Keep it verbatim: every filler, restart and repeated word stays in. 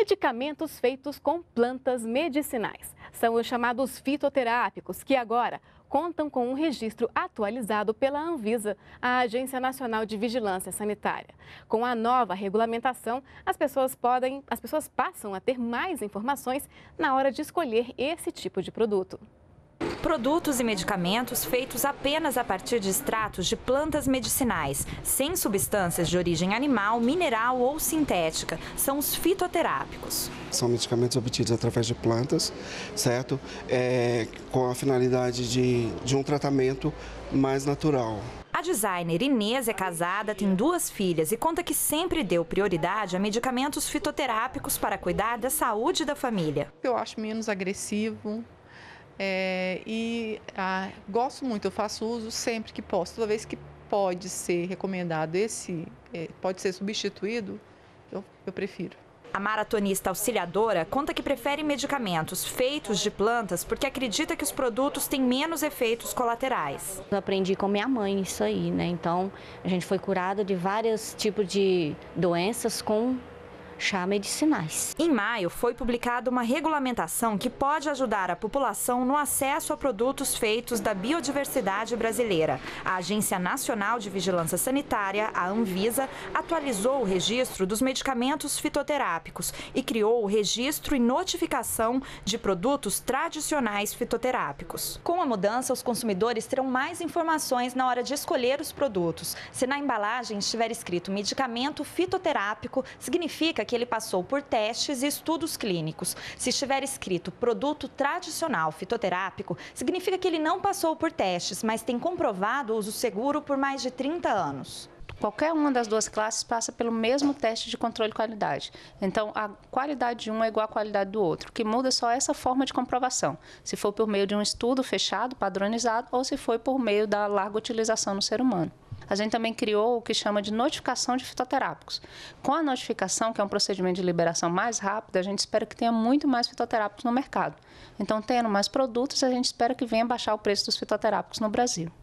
medicamentos feitos com plantas medicinais. São os chamados fitoterápicos, que agora contam com um registro atualizado pela Anvisa, a Agência Nacional de Vigilância Sanitária. Com a nova regulamentação, as pessoas podem, as pessoas passam a ter mais informações na hora de escolher esse tipo de produto. Produtos e medicamentos feitos apenas a partir de extratos de plantas medicinais, sem substâncias de origem animal, mineral ou sintética, são os fitoterápicos. São medicamentos obtidos através de plantas, certo? É, com a finalidade de, de um tratamento mais natural. A designer Inês é casada, tem duas filhas e conta que sempre deu prioridade a medicamentos fitoterápicos para cuidar da saúde da família. Eu acho menos agressivo. É, e ah, gosto muito, eu faço uso sempre que posso. Toda vez que pode ser recomendado esse, é, pode ser substituído, eu, eu prefiro. A maratonista auxiliadora conta que prefere medicamentos feitos de plantas porque acredita que os produtos têm menos efeitos colaterais. Eu aprendi com minha mãe isso aí, né? Então, a gente foi curada de vários tipos de doenças com chá medicinais. Em maio, foi publicada uma regulamentação que pode ajudar a população no acesso a produtos feitos da biodiversidade brasileira. A Agência Nacional de Vigilância Sanitária, a Anvisa, atualizou o registro dos medicamentos fitoterápicos e criou o registro e notificação de produtos tradicionais fitoterápicos. Com a mudança, os consumidores terão mais informações na hora de escolher os produtos. Se na embalagem estiver escrito medicamento fitoterápico, significa que que ele passou por testes e estudos clínicos. Se estiver escrito produto tradicional fitoterápico, significa que ele não passou por testes, mas tem comprovado o uso seguro por mais de trinta anos. Qualquer uma das duas classes passa pelo mesmo teste de controle de qualidade. Então, a qualidade de um é igual à qualidade do outro. O que muda só essa forma de comprovação, se for por meio de um estudo fechado, padronizado, ou se for por meio da larga utilização no ser humano. A gente também criou o que chama de notificação de fitoterápicos. Com a notificação, que é um procedimento de liberação mais rápido, a gente espera que tenha muito mais fitoterápicos no mercado. Então, tendo mais produtos, a gente espera que venha baixar o preço dos fitoterápicos no Brasil.